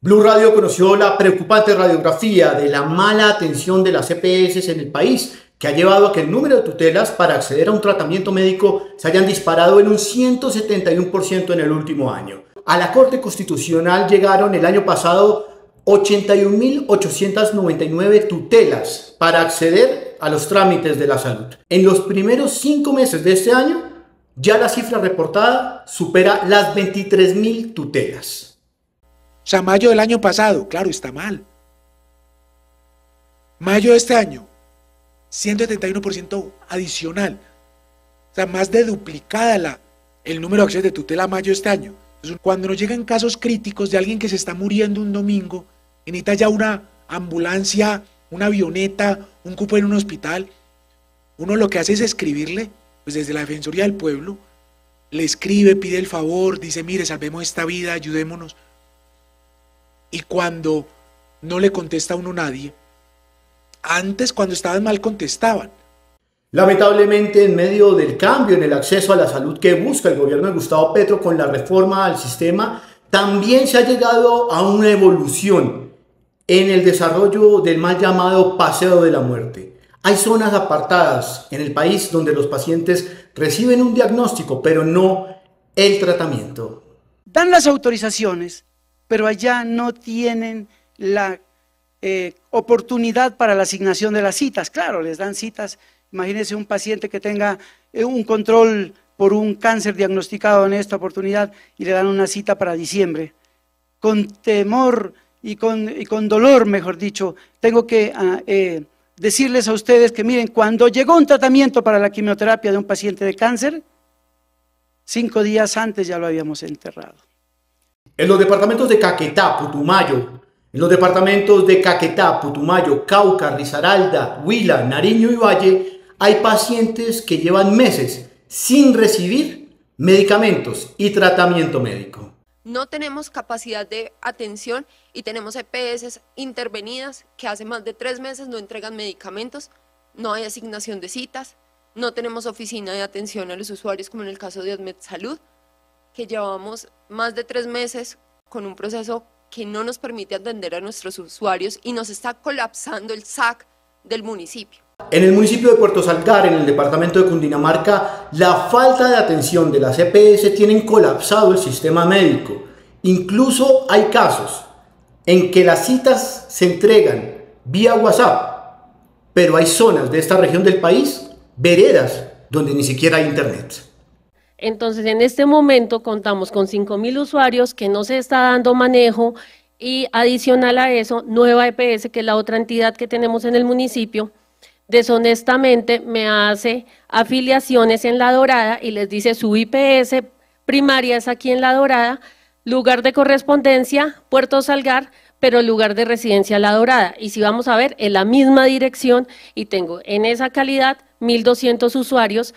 Blu Radio conoció la preocupante radiografía de la mala atención de las EPS en el país, que ha llevado a que el número de tutelas para acceder a un tratamiento médico se hayan disparado en un 171% en el último año. A la Corte Constitucional llegaron el año pasado 81.899 tutelas para acceder a los trámites de la salud. En los primeros 5 meses de este año, ya la cifra reportada supera las 23.000 tutelas. O sea, mayo del año pasado, claro, está mal. Mayo de este año, 171% adicional. O sea, más de duplicada el número de acciones de tutela mayo de este año. Entonces, cuando nos llegan casos críticos de alguien que se está muriendo un domingo, y necesita ya una ambulancia, una avioneta, un cupo en un hospital, uno lo que hace es escribirle, pues desde la Defensoría del Pueblo, le escribe, pide el favor, dice, mire, salvemos esta vida, ayudémonos. Y cuando no le contesta a uno nadie, antes cuando estaban mal contestaban. Lamentablemente, en medio del cambio en el acceso a la salud que busca el gobierno de Gustavo Petro con la reforma al sistema, también se ha llegado a una evolución en el desarrollo del mal llamado paseo de la muerte. Hay zonas apartadas en el país donde los pacientes reciben un diagnóstico, pero no el tratamiento. Dan las autorizaciones, pero allá no tienen la oportunidad para la asignación de las citas. Claro, les dan citas. Imagínense un paciente que tenga un control por un cáncer diagnosticado en esta oportunidad y le dan una cita para diciembre. Con temor y con dolor, mejor dicho, tengo que decirles a ustedes que miren, cuando llegó un tratamiento para la quimioterapia de un paciente de cáncer, 5 días antes ya lo habíamos enterrado. En los departamentos de Caquetá, Putumayo, Cauca, Risaralda, Huila, Nariño y Valle, hay pacientes que llevan meses sin recibir medicamentos y tratamiento médico. No tenemos capacidad de atención y tenemos EPS intervenidas que hace más de 3 meses no entregan medicamentos, no hay asignación de citas, no tenemos oficina de atención a los usuarios como en el caso de AdmetSalud, que llevamos más de 3 meses con un proceso que no nos permite atender a nuestros usuarios y nos está colapsando el SAC del municipio. En el municipio de Puerto Salgar, en el departamento de Cundinamarca, la falta de atención de las EPS tienen colapsado el sistema médico. Incluso hay casos en que las citas se entregan vía WhatsApp, pero hay zonas de esta región del país, veredas, donde ni siquiera hay internet. Entonces, en este momento contamos con 5.000 usuarios que no se está dando manejo y adicional a eso, Nueva EPS, que es la otra entidad que tenemos en el municipio, deshonestamente me hace afiliaciones en La Dorada y les dice su IPS primaria es aquí en La Dorada, lugar de correspondencia Puerto Salgar, pero el lugar de residencia La Dorada. Y si vamos a ver, en la misma dirección y tengo en esa calidad 1.200 usuarios